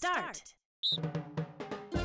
Start. Yeah.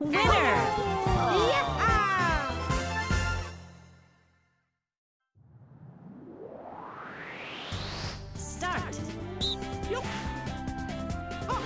Winner! Yeah! Start! Yup! Oh! Yup!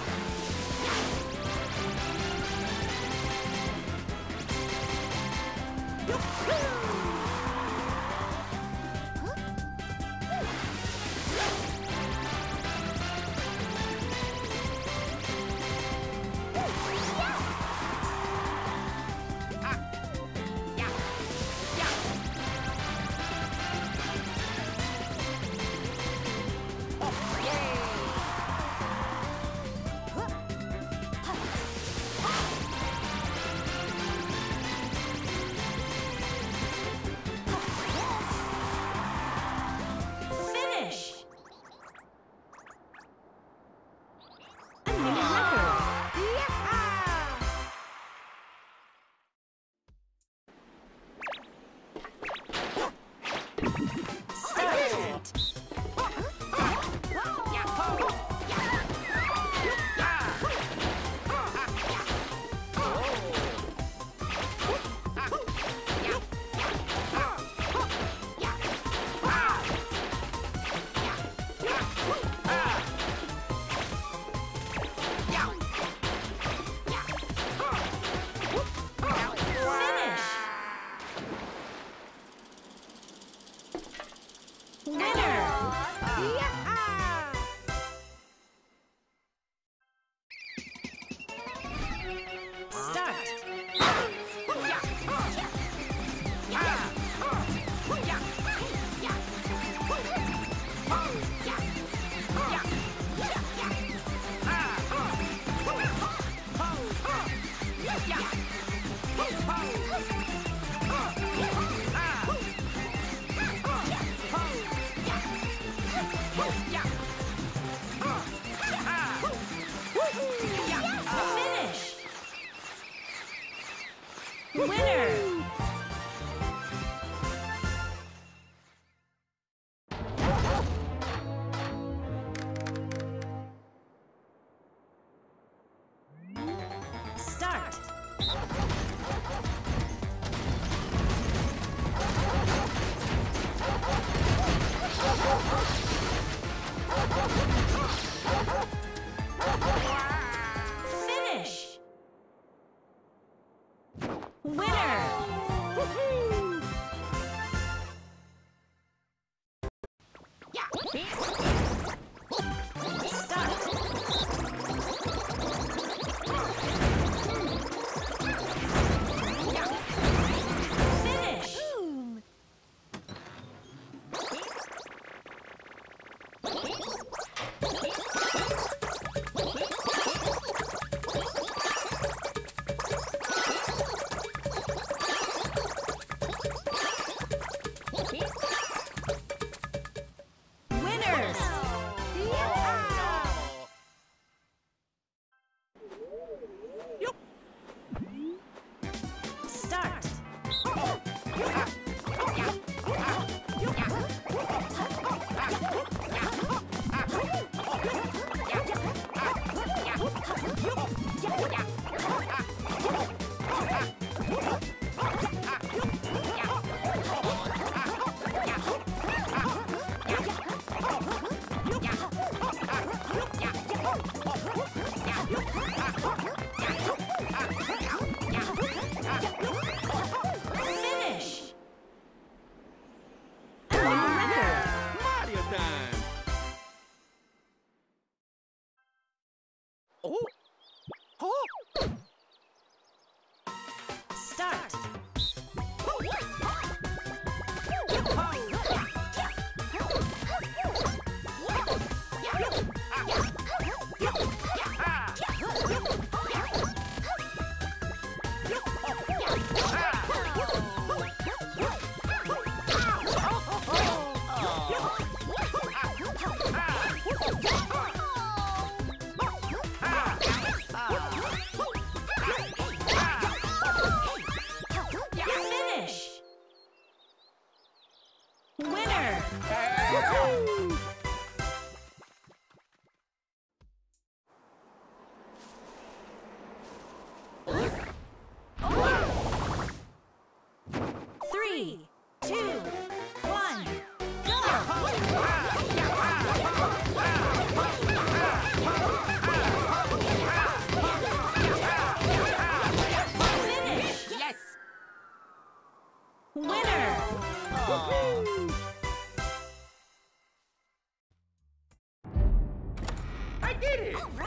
All right.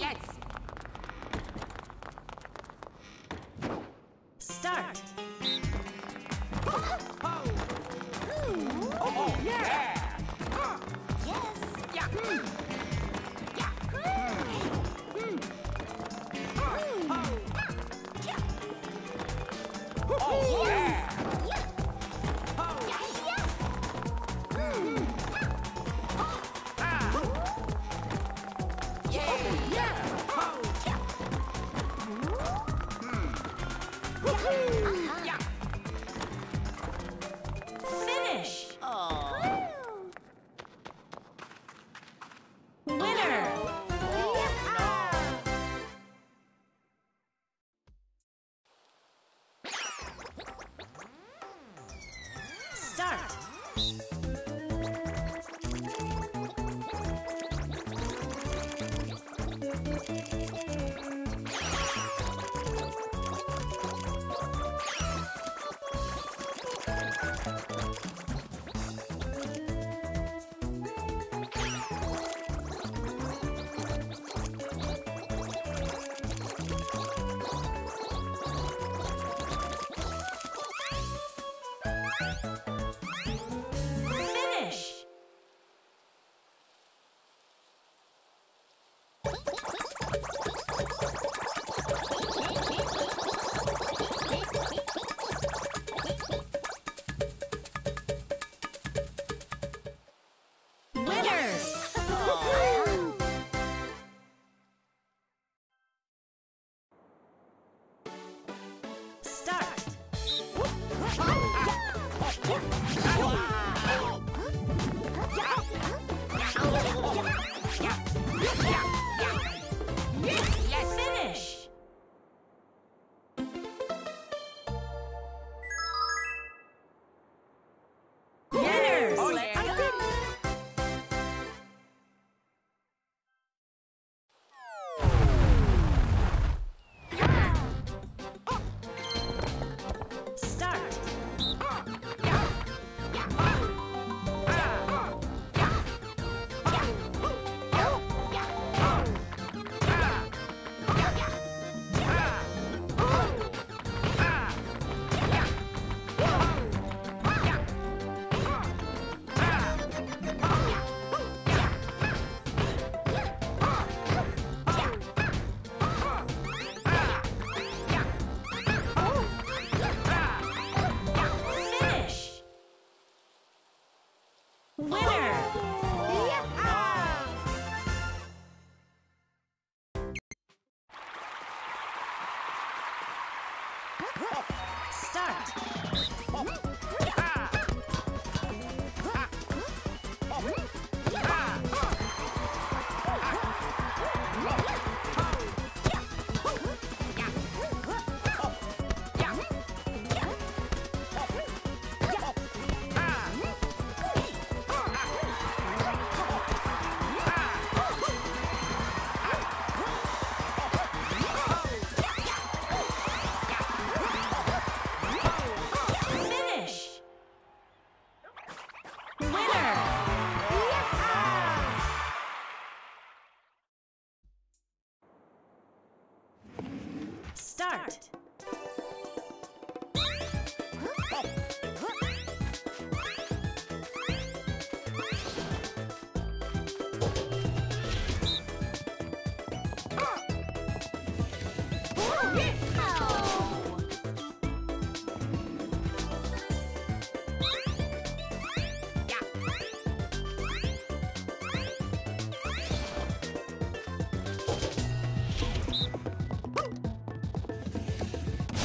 Yes. Start. Oh. Oh, yeah. Yes. Yeah. Yeah. Oh. Yeah. Oh, yeah.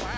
Wow.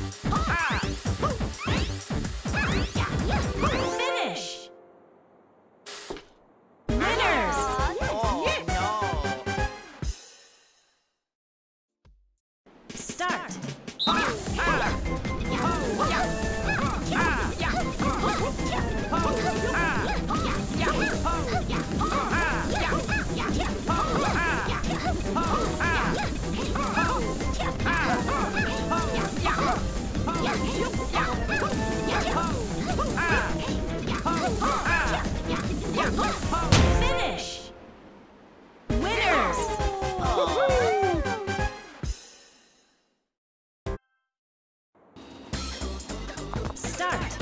All right. Finish! Winners! Start!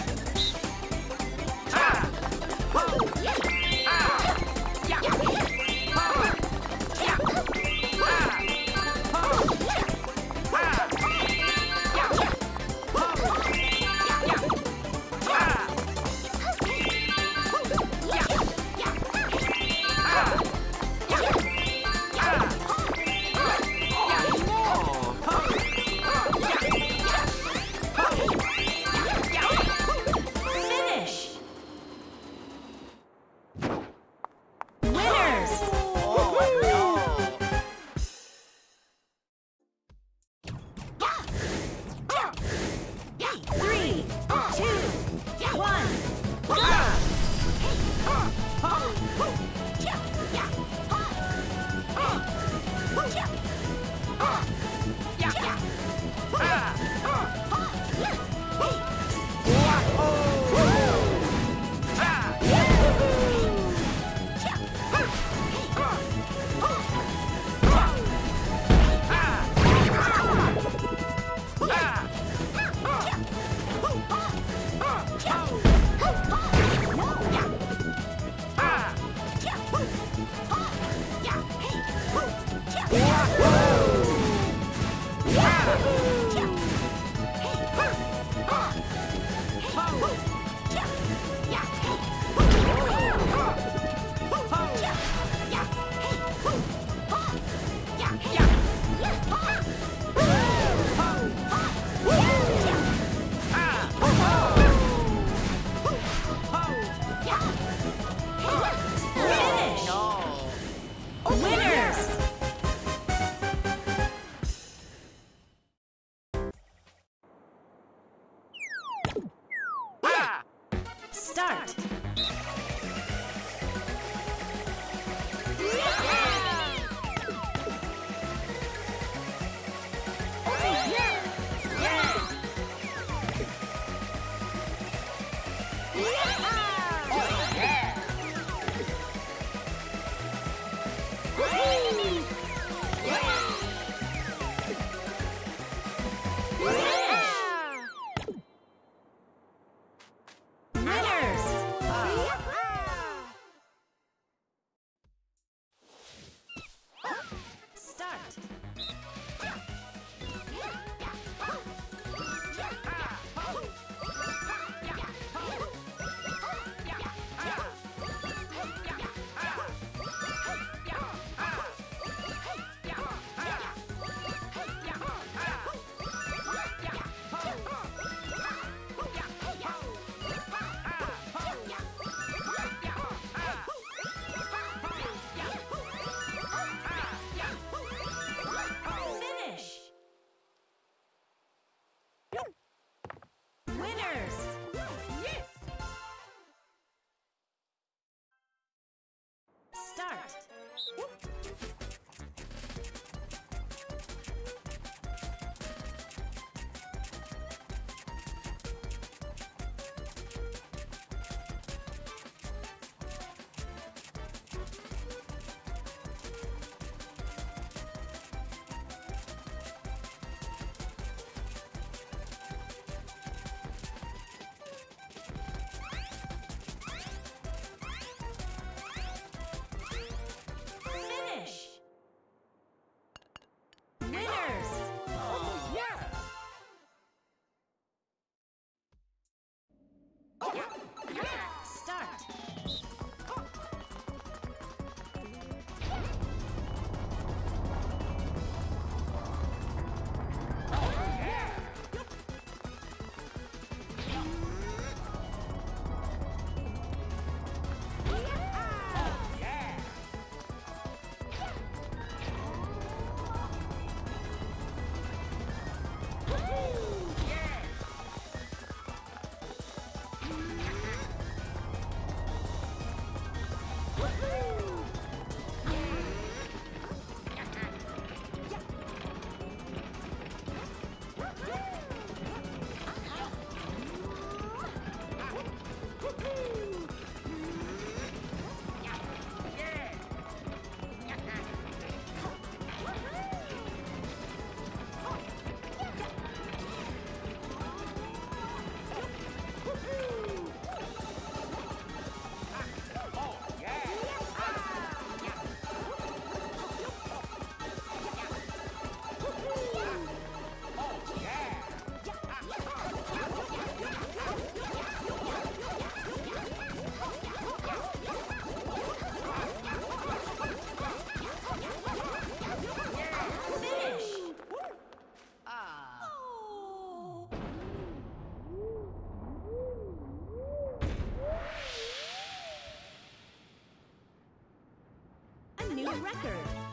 New record.